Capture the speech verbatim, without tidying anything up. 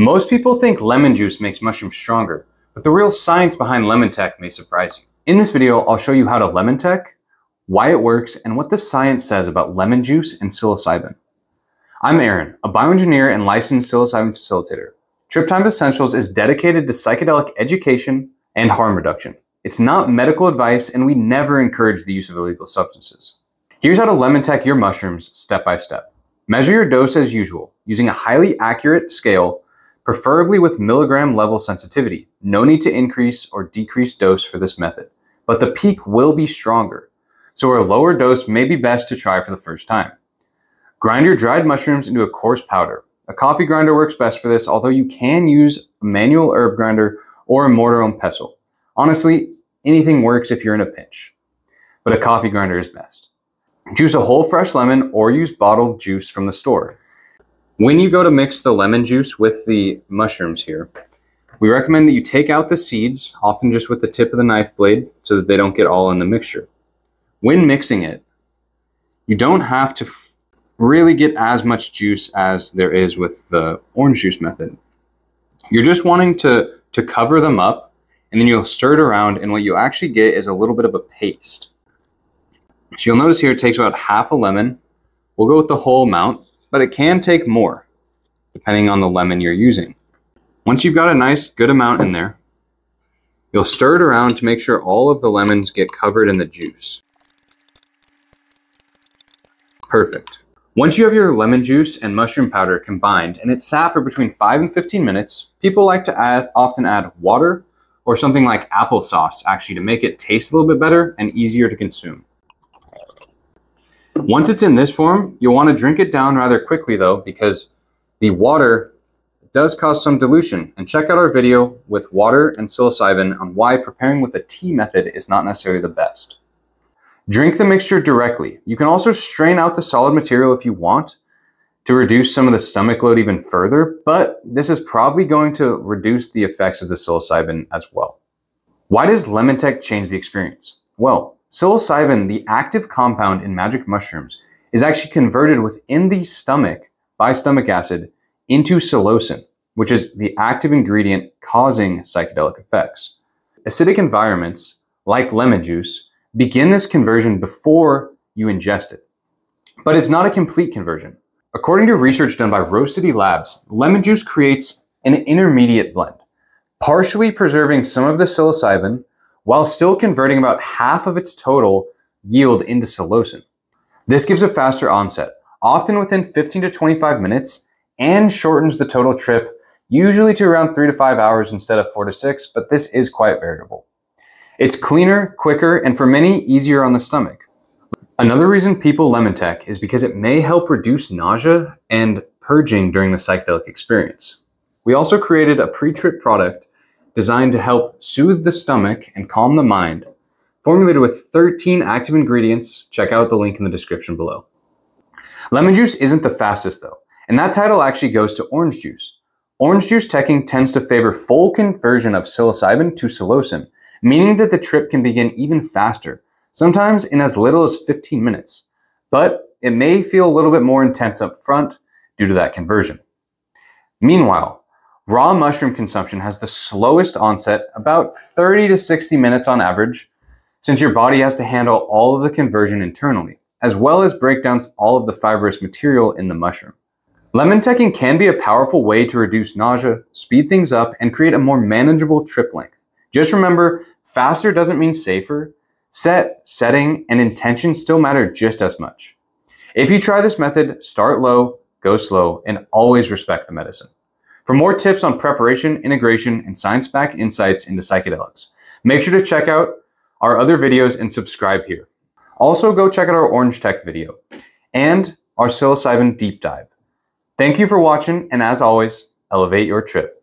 Most people think lemon juice makes mushrooms stronger, but the real science behind Lemon Tek may surprise you. In this video, I'll show you how to Lemon Tek, why it works, and what the science says about lemon juice and psilocybin. I'm Aaron, a bioengineer and licensed psilocybin facilitator. Trip Time Essentials is dedicated to psychedelic education and harm reduction. It's not medical advice, and we never encourage the use of illegal substances. Here's how to Lemon Tek your mushrooms step by step. Measure your dose as usual, using a highly accurate scale, preferably with milligram level sensitivity. No need to increase or decrease dose for this method, but the peak will be stronger, so a lower dose may be best to try for the first time. Grind your dried mushrooms into a coarse powder. A coffee grinder works best for this, although you can use a manual herb grinder or a mortar and pestle. Honestly, anything works if you're in a pinch, but a coffee grinder is best. Juice a whole fresh lemon or use bottled juice from the store. When you go to mix the lemon juice with the mushrooms here, we recommend that you take out the seeds, often just with the tip of the knife blade, so that they don't get all in the mixture. When mixing it, you don't have to really get as much juice as there is with the orange juice method. You're just wanting to, to cover them up, and then you'll stir it around, and what you'll actually get is a little bit of a paste. So you'll notice here it takes about half a lemon. We'll go with the whole amount, but it can take more depending on the lemon you're using. Once you've got a nice good amount in there, you'll stir it around to make sure all of the lemons get covered in the juice. Perfect. Once you have your lemon juice and mushroom powder combined and it's sat for between five and fifteen minutes, people like to add, often add water or something like applesauce actually to make it taste a little bit better and easier to consume. Once it's in this form, you'll want to drink it down rather quickly though, because the water does cause some dilution. And check out our video with water and psilocybin on why preparing with a tea method is not necessarily the best. Drink the mixture directly. You can also strain out the solid material if you want to reduce some of the stomach load even further, but this is probably going to reduce the effects of the psilocybin as well. Why does Lemon Tek change the experience? Well, psilocybin, the active compound in magic mushrooms, is actually converted within the stomach by stomach acid into psilocin, which is the active ingredient causing psychedelic effects. Acidic environments, like lemon juice, begin this conversion before you ingest it. But it's not a complete conversion. According to research done by Rose City Labs, lemon juice creates an intermediate blend, partially preserving some of the psilocybin while still converting about half of its total yield into psilocin. This gives a faster onset, often within fifteen to twenty-five minutes, and shortens the total trip, usually to around three to five hours instead of four to six, but this is quite variable. It's cleaner, quicker, and for many, easier on the stomach. Another reason people Lemon Tek is because it may help reduce nausea and purging during the psychedelic experience. We also created a pre-trip product designed to help soothe the stomach and calm the mind, formulated with thirteen active ingredients. Check out the link in the description below. Lemon juice isn't the fastest though, and that title actually goes to orange juice. Orange juice tekking tends to favor full conversion of psilocybin to psilocin, meaning that the trip can begin even faster, sometimes in as little as fifteen minutes, but it may feel a little bit more intense up front due to that conversion. Meanwhile, raw mushroom consumption has the slowest onset, about thirty to sixty minutes on average, since your body has to handle all of the conversion internally, as well as break down all of the fibrous material in the mushroom. Lemon tekking can be a powerful way to reduce nausea, speed things up, and create a more manageable trip length. Just remember, faster doesn't mean safer. Set, setting, and intention still matter just as much. If you try this method, start low, go slow, and always respect the medicine. For more tips on preparation, integration, and science-backed insights into psychedelics, make sure to check out our other videos and subscribe here. Also, go check out our Orange Tek video and our psilocybin deep dive. Thank you for watching, and as always, elevate your trip.